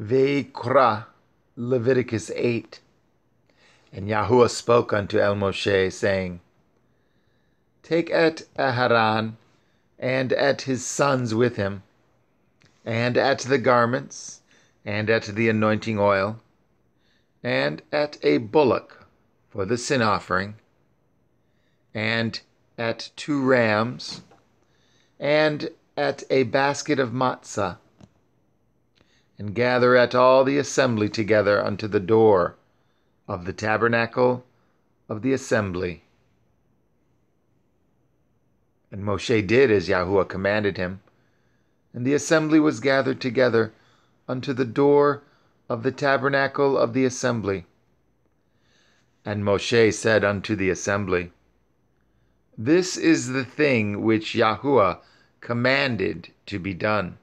Ve'ikra, Leviticus 8. And Yahuwah spoke unto El-Mosheh, saying, Take at Aharon, and at his sons with him, and at the garments, and at the anointing oil, and at a bullock for the sin offering, and at 2 rams, and at a basket of matzah, and gather at all the assembly together unto the door of the tabernacle of the assembly. And Moshe did as Yahuwah commanded him, and the assembly was gathered together unto the door of the tabernacle of the assembly. And Moshe said unto the assembly, This is the thing which Yahuwah commanded to be done.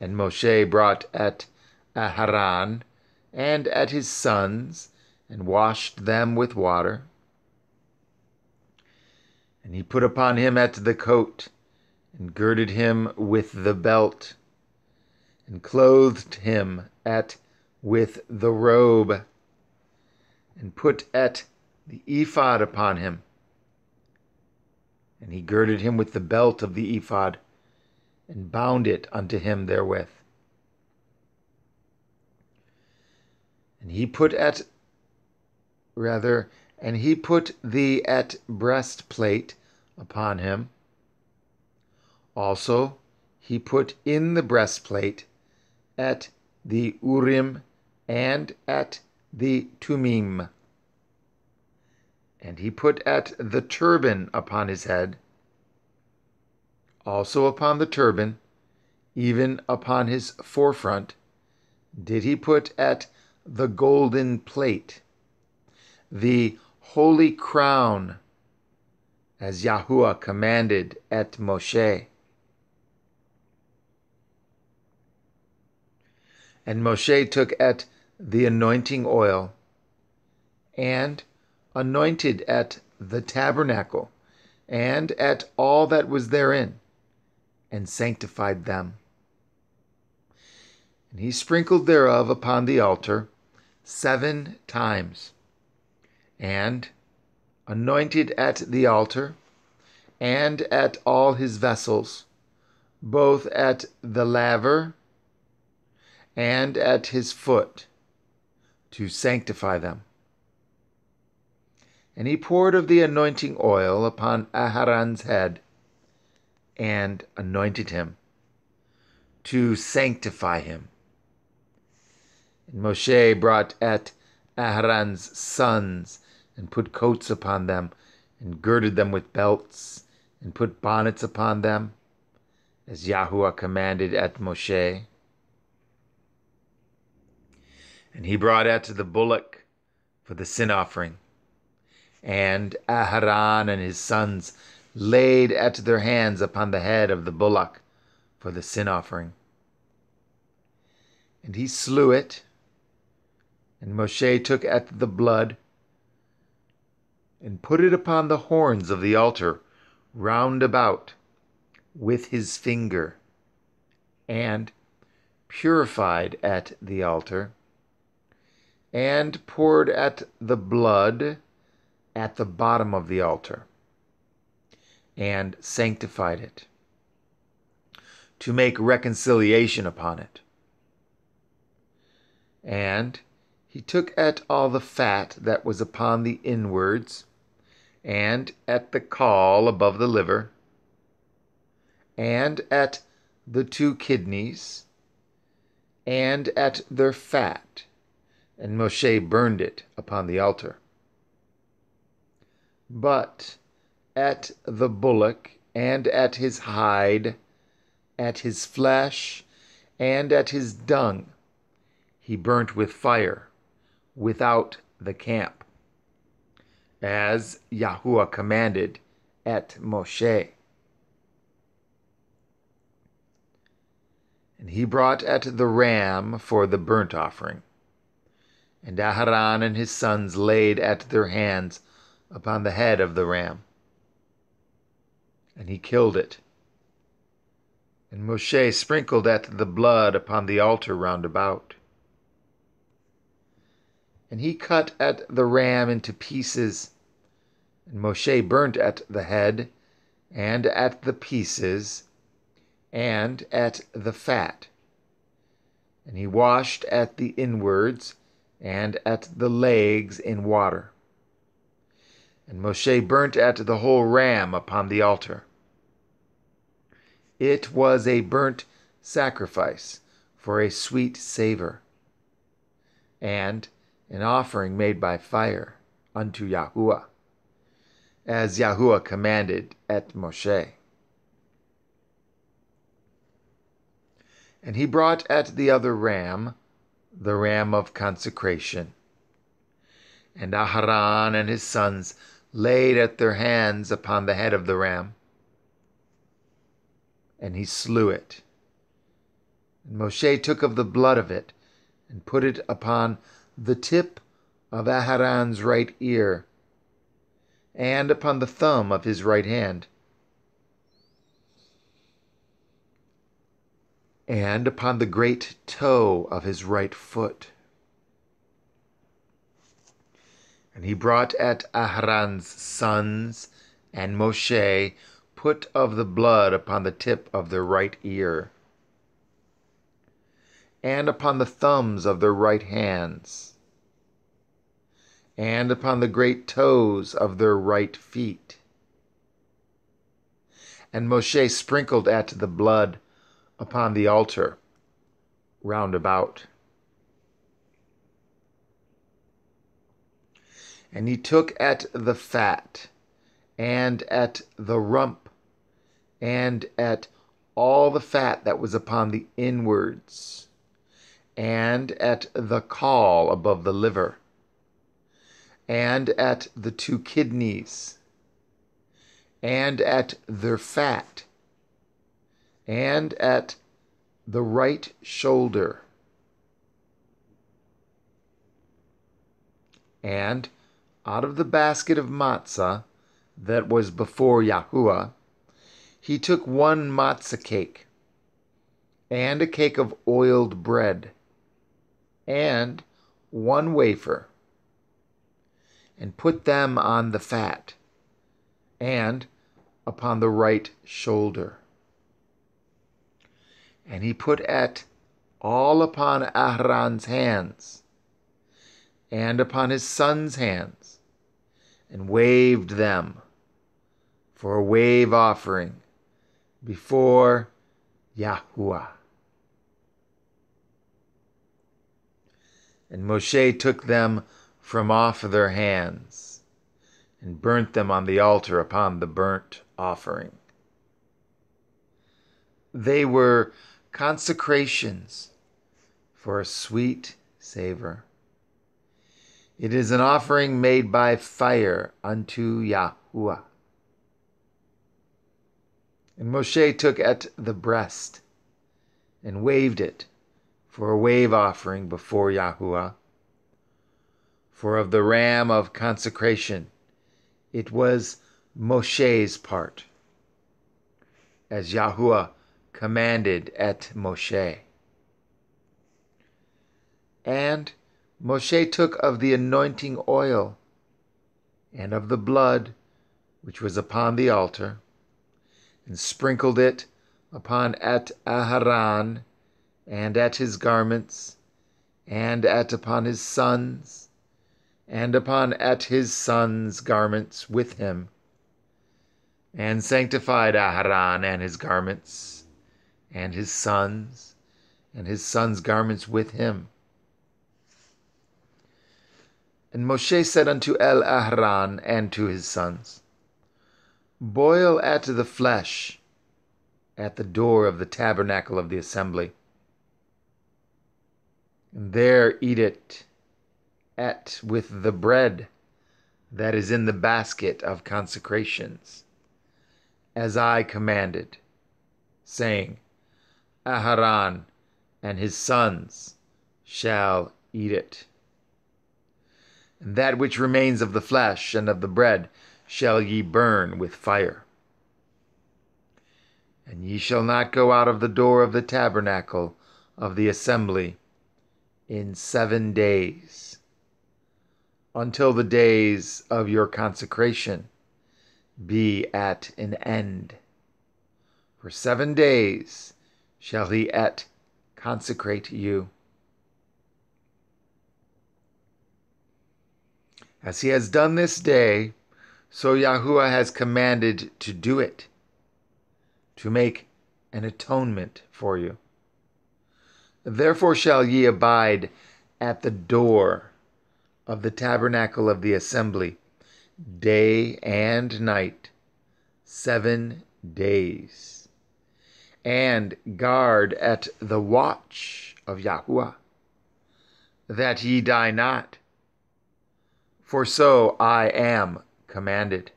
And Moshe brought at Aharon and at his sons, and washed them with water. And he put upon him at the coat, and girded him with the belt, and clothed him with the robe, and put at the ephod upon him. And he girded him with the belt of the ephod, and bound it unto him therewith. And he put the at breastplate upon him. Also he put in the breastplate at the Urim and at the Tumim. And he put at the turban upon his head. Also upon the turban, even upon his forefront, did he put at the golden plate, the holy crown, as Yahuwah commanded at Moshe. And Moshe took at the anointing oil, and anointed at the tabernacle, and at all that was therein, and sanctified them. And he sprinkled thereof upon the altar 7 times, and anointed at the altar, and at all his vessels, both at the laver and at his foot, to sanctify them. And he poured of the anointing oil upon Aharon's head, and anointed him, to sanctify him. And Moshe brought at Aharon's sons, and put coats upon them, and girded them with belts, and put bonnets upon them, as Yahuwah commanded at Moshe. And he brought at the bullock for the sin offering, and Aharon and his sons laid at their hands upon the head of the bullock for the sin offering. And he slew it, and Moshe took at the blood, and put it upon the horns of the altar round about with his finger, and purified at the altar, and poured at the blood at the bottom of the altar, and sanctified it, to make reconciliation upon it. And he took at all the fat that was upon the inwards, and at the caul above the liver, and at the 2 kidneys, and at their fat, and Moshe burned it upon the altar. But at the bullock, and at his hide, at his flesh, and at his dung, he burnt with fire without the camp, as Yahuwah commanded at Moshe. And he brought at the ram for the burnt offering, and Aharon and his sons laid at their hands upon the head of the ram, and he killed it. And Moshe sprinkled at the blood upon the altar round about. And he cut at the ram into pieces. And Moshe burnt at the head, and at the pieces, and at the fat. And he washed at the inwards, and at the legs in water. And Moshe burnt at the whole ram upon the altar. It was a burnt sacrifice for a sweet savor, and an offering made by fire unto Yahuwah, as Yahuwah commanded at Moshe. And he brought at the other ram, the ram of consecration. And Aharon and his sons laid at their hands upon the head of the ram, and he slew it. And Moshe took of the blood of it, and put it upon the tip of Aharon's right ear, and upon the thumb of his right hand, and upon the great toe of his right foot. And he brought at Aharon's sons, and Moshe put of the blood upon the tip of their right ear, and upon the thumbs of their right hands, and upon the great toes of their right feet. And Moshe sprinkled at the blood upon the altar round about. And he took at the fat, and at the rump, and at all the fat that was upon the inwards, and at the caul above the liver, and at the two kidneys, and at their fat, and at the right shoulder, and out of the basket of matzah that was before Yahuwah, he took one matzah cake, and a cake of oiled bread, and one wafer, and put them on the fat, and upon the right shoulder. And he put at all upon Aharon's hands, and upon his son's hands, and waved them for a wave offering before Yahuwah. And Moshe took them from off their hands, and burnt them on the altar upon the burnt offering. They were consecrations for a sweet savor. It is an offering made by fire unto Yahuwah. And Moshe took at the breast, and waved it for a wave offering before Yahuwah. For of the ram of consecration, it was Moshe's part, as Yahuwah commanded at Moshe. And Moshe took of the anointing oil, and of the blood which was upon the altar, and sprinkled it upon at Aharon, and at his garments, and at upon his sons, and upon at his sons' garments with him, and sanctified Aharon and his garments, and his sons' garments with him. And Moshe said unto El Aharon and to his sons, Boil at the flesh at the door of the tabernacle of the assembly, and there eat it at with the bread that is in the basket of consecrations, as I commanded, saying, Aharon and his sons shall eat it. And that which remains of the flesh and of the bread shall ye burn with fire. and ye shall not go out of the door of the tabernacle of the assembly in 7 days, until the days of your consecration be at an end. For 7 days shall he consecrate you, as he has done this day. So Yahuwah has commanded to do it, to make an atonement for you. Therefore shall ye abide at the door of the tabernacle of the assembly day and night, 7 days, and guard at the watch of Yahuwah, that ye die not, for so I am commanded.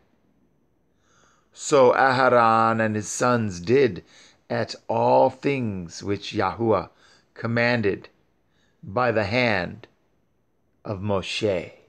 So Aharon and his sons did at all things which Yahuwah commanded by the hand of Moshe.